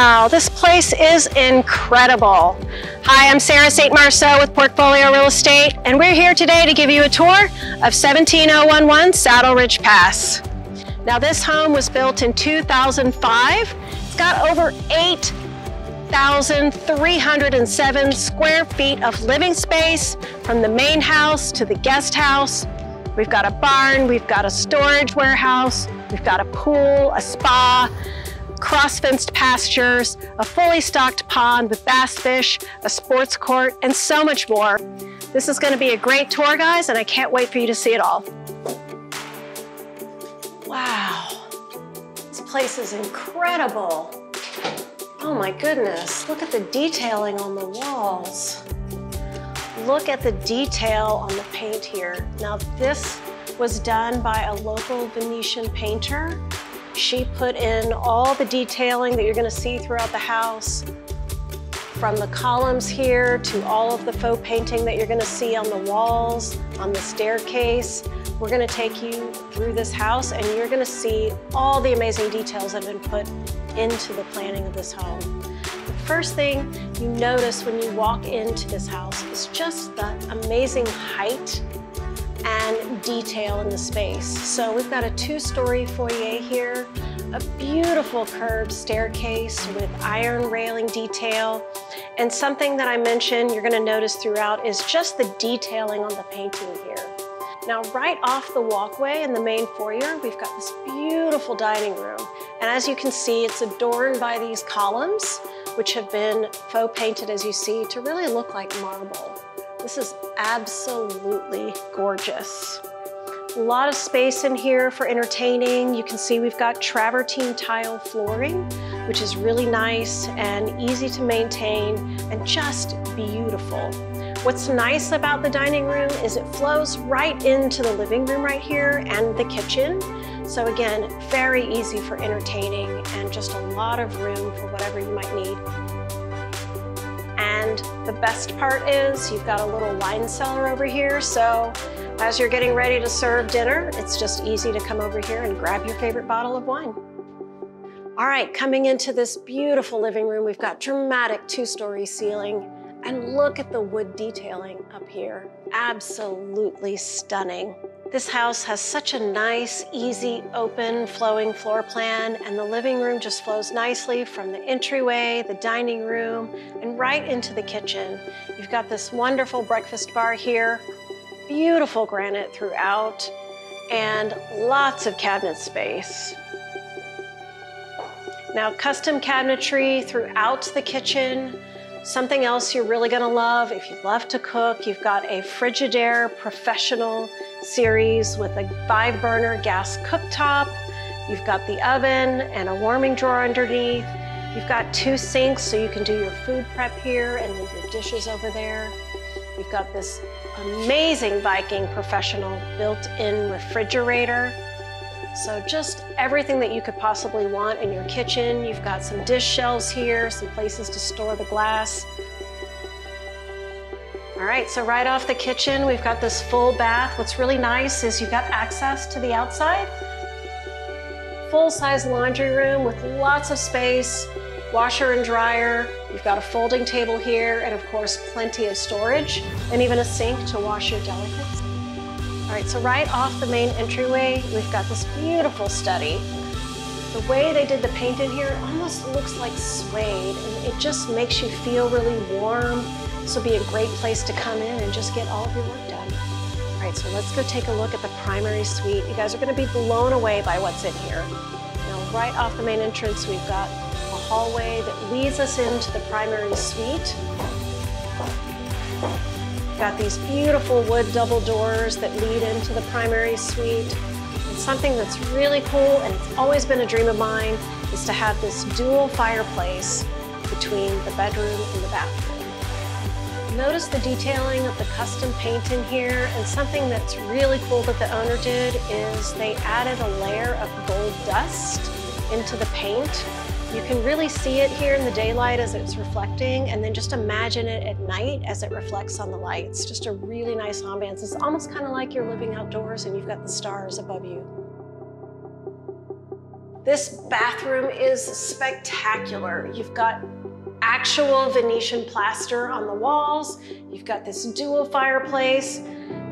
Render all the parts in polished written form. Wow, this place is incredible. Hi, I'm Sarah St. Marceau with Portfolio Real Estate, and we're here today to give you a tour of 17011 Saddle Ridge Pass. Now, this home was built in 2005. It's got over 8,307 square feet of living space, from the main house to the guest house. We've got a barn, we've got a storage warehouse, we've got a pool, a spa, cross-fenced pastures, a fully stocked pond with bass fish, a sports court, and so much more. This is going to be a great tour, guys, and I can't wait for you to see it all. Wow, this place is incredible. Oh my goodness, look at the detailing on the walls. Look at the detail on the paint here. Now, this was done by a local Venetian painter. She put in all the detailing that you're going to see throughout the house, from the columns here to all of the faux painting that you're going to see on the walls, on the staircase. We're going to take you through this house, and you're going to see all the amazing details that have been put into the planning of this home. The first thing you notice when you walk into this house is just the amazing height and detail in the space. So we've got a two-story foyer here, a beautiful curved staircase with iron railing detail, and something that I mentioned you're going to notice throughout is just the detailing on the painting here. Now, right off the walkway in the main foyer, we've got this beautiful dining room, and as you can see, it's adorned by these columns, which have been faux painted, as you see, to really look like marble. This is absolutely gorgeous. A lot of space in here for entertaining. You can see we've got travertine tile flooring, which is really nice and easy to maintain and just beautiful. What's nice about the dining room is it flows right into the living room right here and the kitchen. So again, very easy for entertaining and just a lot of room for whatever you might need. And the best part is you've got a little wine cellar over here, so as you're getting ready to serve dinner, it's just easy to come over here and grab your favorite bottle of wine. All right, coming into this beautiful living room, we've got dramatic two-story ceiling, and look at the wood detailing up here. Absolutely stunning. This house has such a nice, easy, open, flowing floor plan, and the living room just flows nicely from the entryway, the dining room, and right into the kitchen. You've got this wonderful breakfast bar here, beautiful granite throughout, and lots of cabinet space. Now, custom cabinetry throughout the kitchen. Something else you're really gonna love, if you love to cook, you've got a Frigidaire Professional Series with a 5-burner gas cooktop. You've got the oven and a warming drawer underneath. You've got 2 sinks, so you can do your food prep here and leave your dishes over there. You've got this amazing Viking Professional built-in refrigerator. So just everything that you could possibly want in your kitchen. You've got some dish shelves here, some places to store the glass. All right, so right off the kitchen, we've got this full bath. What's really nice is you've got access to the outside. Full-size laundry room with lots of space, washer and dryer. You've got a folding table here, and of course, plenty of storage, and even a sink to wash your delicates. All right, so right off the main entryway, we've got this beautiful study. The way they did the paint in here almost looks like suede, and it just makes you feel really warm. This will be a great place to come in and just get all of your work done. All right, so let's go take a look at the primary suite. You guys are gonna be blown away by what's in here. Now, right off the main entrance, we've got a hallway that leads us into the primary suite. Got these beautiful wood double doors that lead into the primary suite. And something that's really cool, and it's always been a dream of mine, is to have this dual fireplace between the bedroom and the bathroom. Notice the detailing of the custom paint in here, and something that's really cool that the owner did is they added a layer of gold dust into the paint. You can really see it here in the daylight as it's reflecting, and then just imagine it at night as it reflects on the lights. Just a really nice ambiance. It's almost kind of like you're living outdoors and you've got the stars above you. This bathroom is spectacular. You've got actual Venetian plaster on the walls. You've got this dual fireplace,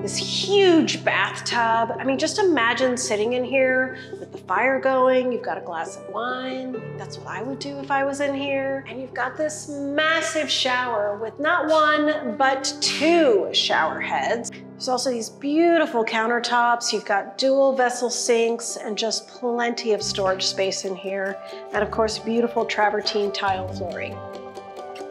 this huge bathtub. I mean, just imagine sitting in here with the fire going. You've got a glass of wine. That's what I would do if I was in here. And you've got this massive shower with not one, but two shower heads. There's also these beautiful countertops. You've got dual vessel sinks and just plenty of storage space in here. And of course, beautiful travertine tile flooring.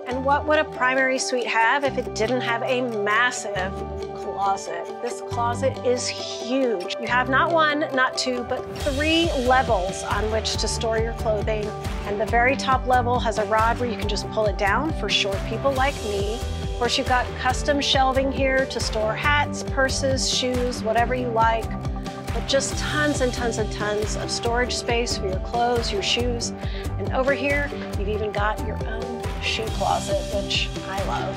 And what would a primary suite have if it didn't have a massive closet? This closet is huge. You have not one, not two, but three levels on which to store your clothing. And the very top level has a rod where you can just pull it down for short people like me. Of course, you've got custom shelving here to store hats, purses, shoes, whatever you like, but just tons and tons and tons of storage space for your clothes, your shoes. And over here, you've even got your own shoe closet, which I love.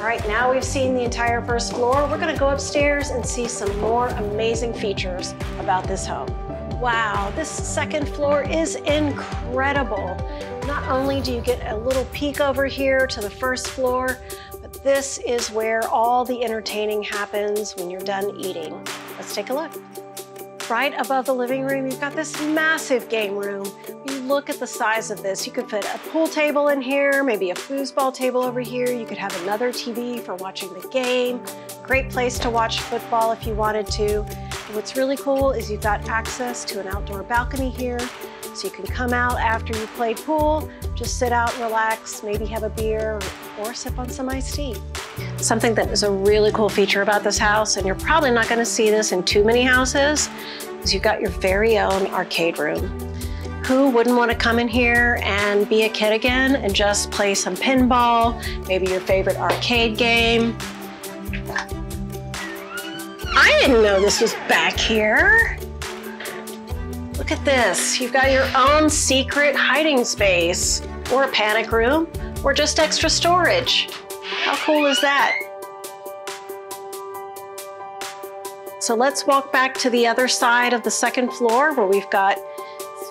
All right, now we've seen the entire first floor. We're gonna go upstairs and see some more amazing features about this home. Wow, this second floor is incredible. Not only do you get a little peek over here to the first floor, but this is where all the entertaining happens when you're done eating. Let's take a look. Right above the living room, you've got this massive game room. You look at the size of this. You could put a pool table in here, maybe a foosball table over here. You could have another TV for watching the game. Great place to watch football if you wanted to. And what's really cool is you've got access to an outdoor balcony here. So you can come out after you play pool, just sit out, relax, maybe have a beer or sip on some iced tea. Something that is a really cool feature about this house, and you're probably not gonna see this in too many houses, is you've got your very own arcade room. Who wouldn't wanna come in here and be a kid again and just play some pinball, maybe your favorite arcade game? I didn't know this was back here. Look at this, you've got your own secret hiding space or a panic room or just extra storage. How cool is that? So let's walk back to the other side of the second floor where we've got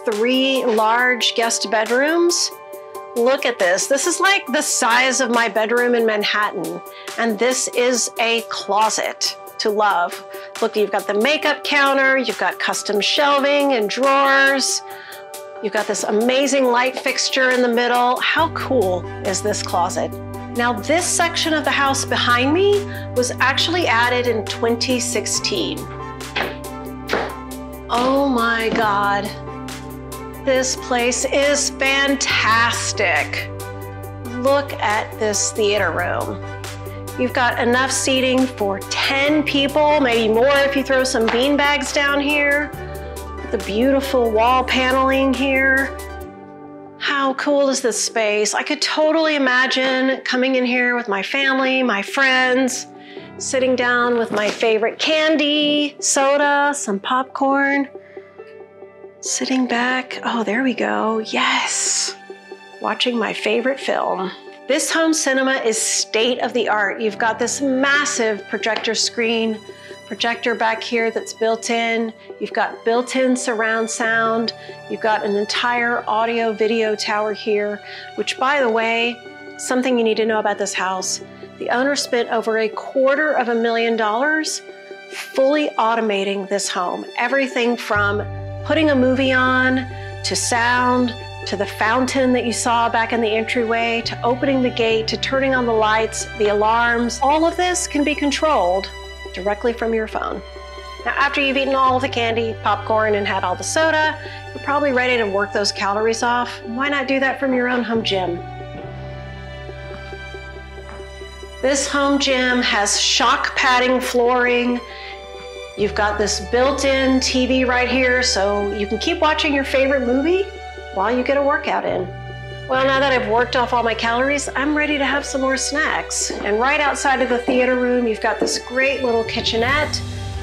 three large guest bedrooms. Look at this. This is like the size of my bedroom in Manhattan, and this is a closet to love. Look, you've got the makeup counter, you've got custom shelving and drawers. You've got this amazing light fixture in the middle. How cool is this closet? Now, this section of the house behind me was actually added in 2016. Oh my God. This place is fantastic. Look at this theater room. You've got enough seating for 10 people, maybe more if you throw some bean bags down here. The beautiful wall paneling here. How cool is this space? I could totally imagine coming in here with my family, my friends, sitting down with my favorite candy, soda, some popcorn, sitting back. Oh, there we go. Yes. Watching my favorite film. This home cinema is state of the art. You've got this massive projector screen, projector back here that's built in. You've got built-in surround sound. You've got an entire audio video tower here, which, by the way, something you need to know about this house. The owner spent over $250,000 fully automating this home. Everything from putting a movie on to sound, to the fountain that you saw back in the entryway, to opening the gate, to turning on the lights, the alarms. All of this can be controlled directly from your phone. Now, after you've eaten all the candy, popcorn, and had all the soda, you're probably ready to work those calories off. Why not do that from your own home gym? This home gym has shock padding flooring. You've got this built-in TV right here, so you can keep watching your favorite movie while you get a workout in. Well, now that I've worked off all my calories, I'm ready to have some more snacks. And right outside of the theater room, you've got this great little kitchenette.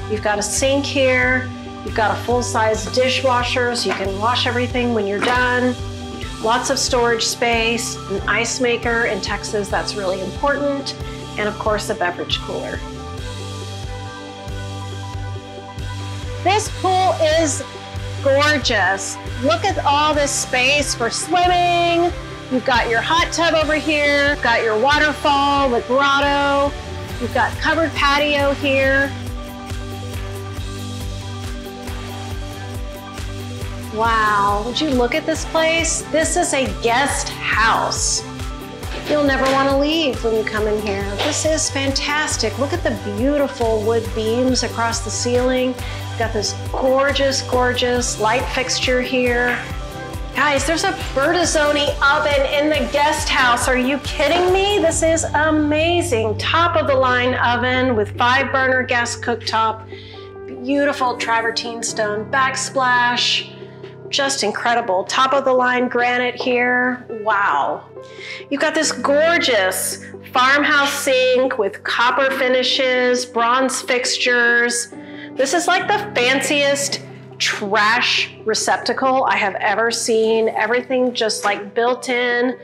You've got a sink here. You've got a full-size dishwasher so you can wash everything when you're done. Lots of storage space, an ice maker in Texas, that's really important. And of course, a beverage cooler. This pool is gorgeous. Look at all this space for swimming. You've got your hot tub over here, you've got your waterfall, the grotto, you've got covered patio here. Wow, would you look at this place? This is a guest house. You'll never want to leave when you come in here. This is fantastic. Look at the beautiful wood beams across the ceiling. You've got this gorgeous, gorgeous light fixture here. Guys, there's a Bertazzoni oven in the guest house. Are you kidding me? This is amazing. Top of the line oven with 5-burner gas cooktop. Beautiful travertine stone backsplash. Just incredible. Top of the line granite here. Wow. You've got this gorgeous farmhouse sink with copper finishes, bronze fixtures. This is like the fanciest trash receptacle I have ever seen. Everything just like built in.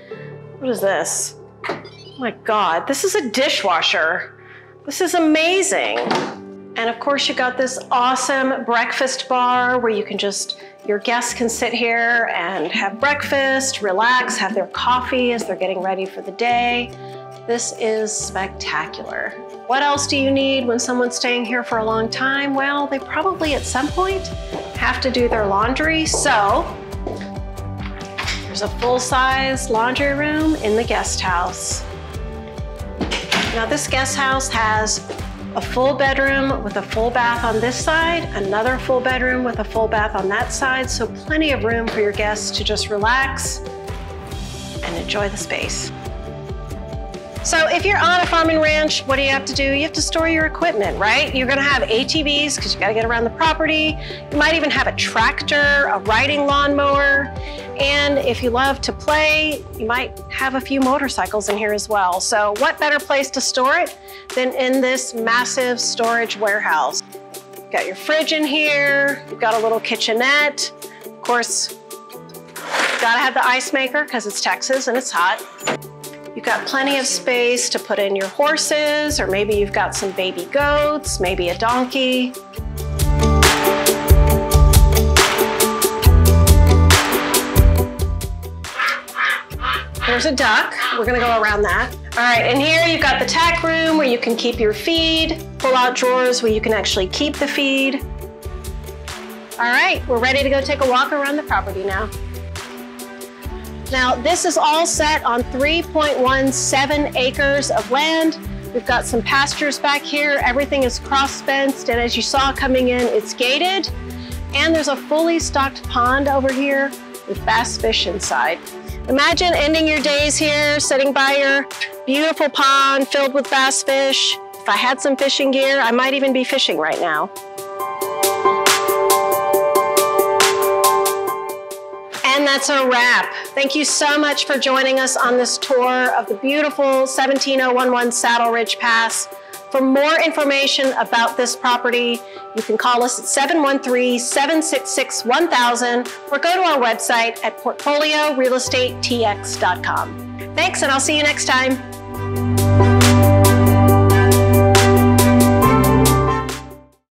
What is this? Oh my God, this is a dishwasher. This is amazing. And of course you got this awesome breakfast bar where you can just, your guests can sit here and have breakfast, relax, have their coffee as they're getting ready for the day. This is spectacular. What else do you need when someone's staying here for a long time? Well, they probably at some point have to do their laundry. So there's a full-size laundry room in the guest house. Now this guest house has a full bedroom with a full bath on this side, another full bedroom with a full bath on that side, so plenty of room for your guests to just relax and enjoy the space. So if you're on a farm and ranch, what do you have to do? You have to store your equipment, right? You're gonna have ATVs because you gotta get around the property. You might even have a tractor, a riding lawnmower. And if you love to play, you might have a few motorcycles in here as well. So what better place to store it than in this massive storage warehouse? You've got your fridge in here. You've got a little kitchenette. Of course, you've got to have the ice maker because it's Texas and it's hot. You've got plenty of space to put in your horses, or maybe you've got some baby goats, maybe a donkey. There's a duck. We're gonna go around that. All right, and here you've got the tack room where you can keep your feed, pull-out drawers where you can actually keep the feed. All right, we're ready to go take a walk around the property now. Now, this is all set on 3.17 acres of land. We've got some pastures back here. Everything is cross-fenced, and as you saw coming in, it's gated. And there's a fully stocked pond over here with bass fish inside. Imagine ending your days here, sitting by your beautiful pond filled with bass fish. If I had some fishing gear, I might even be fishing right now. And that's a wrap. Thank you so much for joining us on this tour of the beautiful 17011 Saddle Ridge Pass. For more information about this property, you can call us at 713-766-1000 or go to our website at portfoliorealestatetx.com. Thanks, and I'll see you next time.